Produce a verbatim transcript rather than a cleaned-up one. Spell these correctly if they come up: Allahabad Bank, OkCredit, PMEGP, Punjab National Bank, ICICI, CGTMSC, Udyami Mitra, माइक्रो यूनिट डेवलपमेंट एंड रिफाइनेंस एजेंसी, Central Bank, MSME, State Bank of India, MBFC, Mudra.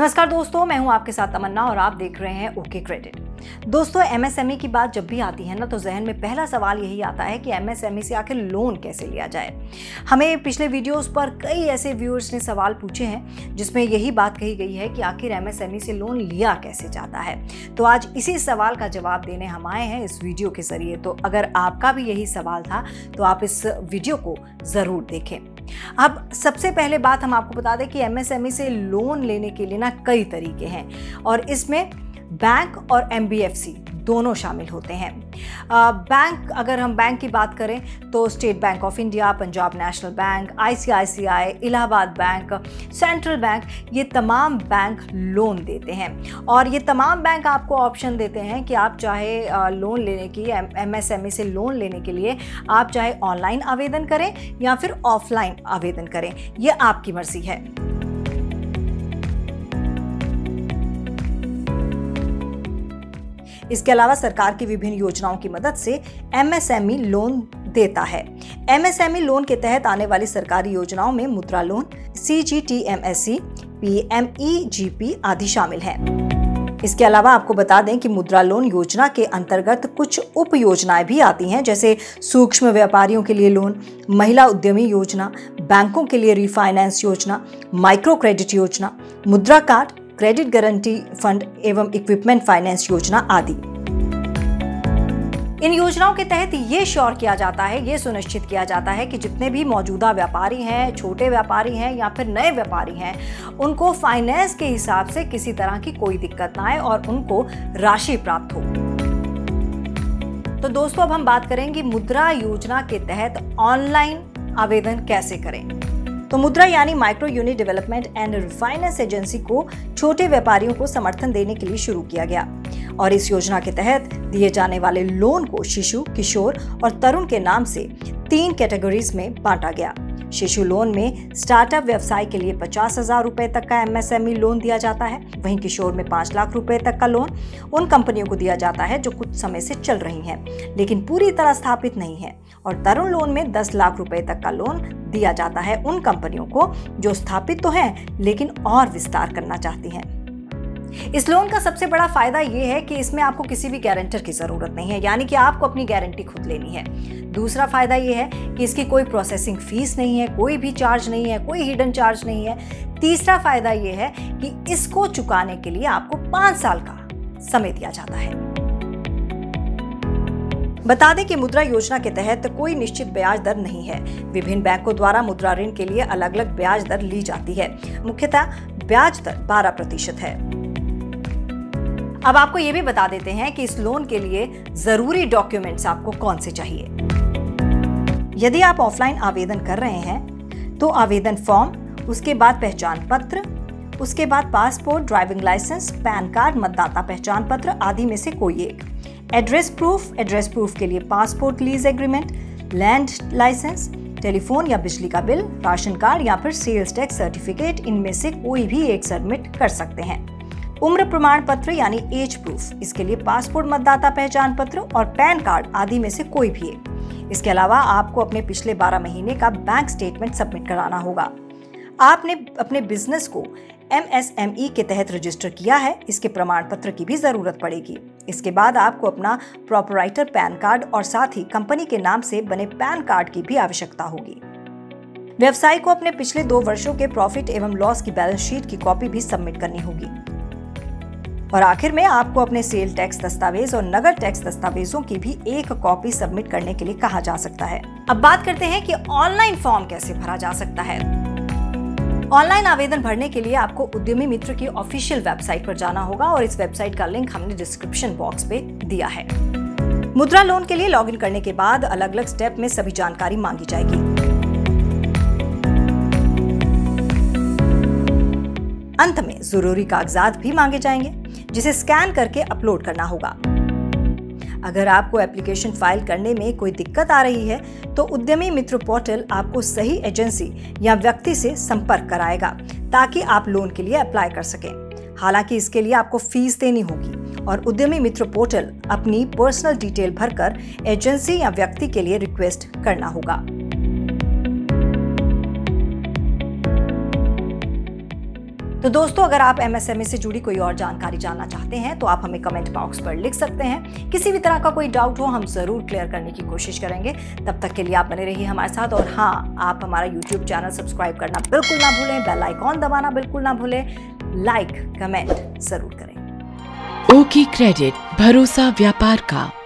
नमस्कार दोस्तों, मैं हूं आपके साथ तमन्ना और आप देख रहे हैं ओके क्रेडिट। दोस्तों, एमएसएमई की बात जब भी आती है ना तो जहन में पहला सवाल यही आता है कि एमएसएमई से आखिर लोन कैसे लिया जाए। हमें पिछले वीडियोस पर कई ऐसे व्यूअर्स ने सवाल पूछे हैं जिसमें यही बात कही गई है कि आखिर एमएसएमई से लोन लिया कैसे जाता है। तो आज इसी सवाल का जवाब देने हम आए हैं इस वीडियो के जरिए। तो अगर आपका भी यही सवाल था तो आप इस वीडियो को ज़रूर देखें। अब सबसे पहले बात हम आपको बता दें कि एमएसएमई से लोन लेने के लिए ना कई तरीके हैं और इसमें बैंक और एमबीएफसी दोनों शामिल होते हैं। आ, बैंक, अगर हम बैंक की बात करें तो State Bank of India, Punjab National Bank, ICICI, Allahabad Bank, Central Bank, ये तमाम बैंक लोन देते हैं और ये तमाम बैंक आपको ऑप्शन देते हैं कि आप चाहे आ, लोन लेने की एमएसएमई से लोन लेने के लिए आप चाहे ऑनलाइन आवेदन करें या फिर ऑफलाइन आवेदन करें, ये आपकी मर्जी है। इसके अलावा सरकार की विभिन्न योजनाओं की मदद से एमएसएमई लोन देता है। एमएसएमई लोन के तहत आने वाली सरकारी योजनाओं में मुद्रा लोन, सीजीटीएमएससी, पीएमईजीपी आदि शामिल हैं। इसके अलावा आपको बता दें कि मुद्रा लोन योजना के अंतर्गत कुछ उप योजनाएं भी आती हैं, जैसे सूक्ष्म व्यापारियों के लिए लोन, महिला उद्यमी योजना, बैंकों के लिए रिफाइनेंस योजना, माइक्रो क्रेडिट योजना, Mudra card, credit guarantee fund एवं इक्विपमेंट फाइनेंस योजना आदि। इन योजनाओं के तहत ये श्योर किया जाता है, ये सुनिश्चित किया जाता है कि जितने भी मौजूदा व्यापारी हैं, छोटे व्यापारी हैं या फिर नए व्यापारी हैं, उनको फाइनेंस के हिसाब से किसी तरह की कोई दिक्कत ना आए और उनको राशि प्राप्त हो। तो दोस्तों, अब हम बात करेंगे मुद्रा योजना के तहत ऑनलाइन आवेदन कैसे करें। तो मुद्रा यानी माइक्रो यूनिट डेवलपमेंट एंड रिफाइनेंस एजेंसी को छोटे व्यापारियों को समर्थन देने के लिए शुरू किया गया और इस योजना के तहत दिए जाने वाले लोन को शिशु, किशोर और तरुण के नाम से तीन कैटेगरीज में बांटा गया। शिशु लोन में स्टार्टअप व्यवसाय के लिए पचास हजार रुपए तक का एमएसएमई लोन दिया जाता है, वहीं किशोर में पाँच लाख रुपए तक का लोन उन कंपनियों को दिया जाता है जो कुछ समय से चल रही हैं लेकिन पूरी तरह स्थापित नहीं है, और तरुण लोन में दस लाख रुपए तक का लोन दिया जाता है उन कंपनियों को जो स्थापित तो हैं लेकिन और विस्तार करना चाहती हैं। इस लोन का सबसे बड़ा फायदा यह है कि इसमें आपको किसी भी गारंटर की जरूरत नहीं है, यानी कि आपको अपनी गारंटी खुद लेनी है। दूसरा फायदा यह है कि इसकी कोई प्रोसेसिंग फीस नहीं है, कोई भी चार्ज नहीं है, कोई हिडन चार्ज नहीं है। तीसरा फायदा यह है कि इसको चुकाने के लिए आपको पाँच साल का समय दिया जाता है। बता दें कि मुद्रा योजना के तहत कोई निश्चित ब्याज दर नहीं है। विभिन्न बैंकों द्वारा मुद्रा ऋण के लिए अलग अलग ब्याज दर ली जाती है। मुख्यतः ब्याज दर बारह प्रतिशत है। अब आपको ये भी बता देते हैं कि इस लोन के लिए जरूरी डॉक्यूमेंट्स आपको कौन से चाहिए। यदि आप ऑफलाइन आवेदन कर रहे हैं तो आवेदन फॉर्म, उसके बाद पहचान पत्र, उसके बाद passport, driving licence, PAN card, मतदाता पहचान पत्र आदि में से कोई एक। एड्रेस प्रूफ, एड्रेस प्रूफ के लिए passport, lease agreement, land licence, telephone या बिजली का बिल, राशन कार्ड या फिर सेल्स टैक्स सर्टिफिकेट, इनमें से कोई भी एक सबमिट कर सकते हैं। उम्र प्रमाण पत्र यानी एज प्रूफ, इसके लिए पासपोर्ट, मतदाता पहचान पत्र और पैन कार्ड आदि में से कोई भी एक। इसके अलावा आपको अपने पिछले बारह महीने का बैंक स्टेटमेंट सबमिट कराना होगा। आपने अपने बिजनेस को एमएसएमई के तहत रजिस्टर किया है, इसके प्रमाण पत्र की भी जरूरत पड़ेगी। इसके बाद आपको अपना प्रॉपराइटर पैन कार्ड और साथ ही कंपनी के नाम से बने पैन कार्ड की भी आवश्यकता होगी। व्यवसाय को अपने पिछले दो वर्षों के प्रॉफिट एवं लॉस की बैलेंस शीट की कॉपी भी सबमिट करनी होगी। और आखिर में आपको अपने सेल टैक्स दस्तावेज और नगर टैक्स दस्तावेजों की भी एक कॉपी सबमिट करने के लिए कहा जा सकता है। अब बात करते हैं कि ऑनलाइन फॉर्म कैसे भरा जा सकता है। ऑनलाइन आवेदन भरने के लिए आपको उद्यमी मित्र की ऑफिशियल वेबसाइट पर जाना होगा और इस वेबसाइट का लिंक हमने डिस्क्रिप्शन बॉक्स पे दिया है। मुद्रा लोन के लिए लॉगिन करने के बाद अलग अलग स्टेप में सभी जानकारी मांगी जाएगी। अंत में जरूरी कागजात भी मांगे जाएंगे जिसे स्कैन करके अपलोड करना होगा। अगर आपको एप्लीकेशन फाइल करने में कोई दिक्कत आ रही है तो उद्यमी मित्र पोर्टल आपको सही एजेंसी या व्यक्ति से संपर्क कराएगा ताकि आप लोन के लिए अप्लाई कर सकें। हालांकि इसके लिए आपको फीस देनी होगी और उद्यमी मित्र पोर्टल अपनी पर्सनल डिटेल भरकर एजेंसी या व्यक्ति के लिए रिक्वेस्ट करना होगा। तो दोस्तों, अगर आप एमएसएमई से जुड़ी कोई और जानकारी जानना चाहते हैं तो आप हमें कमेंट बॉक्स पर लिख सकते हैं। किसी भी तरह का कोई डाउट हो हम ज़रूर क्लियर करने की कोशिश करेंगे। तब तक के लिए आप बने रहिए हमारे साथ। और हाँ, आप हमारा यूट्यूब चैनल सब्सक्राइब करना बिल्कुल ना भूलें, बेल आइकॉन दबाना बिल्कुल ना भूलें, लाइक कमेंट ज़रूर करें। ओके क्रेडिट, भरोसा व्यापार का।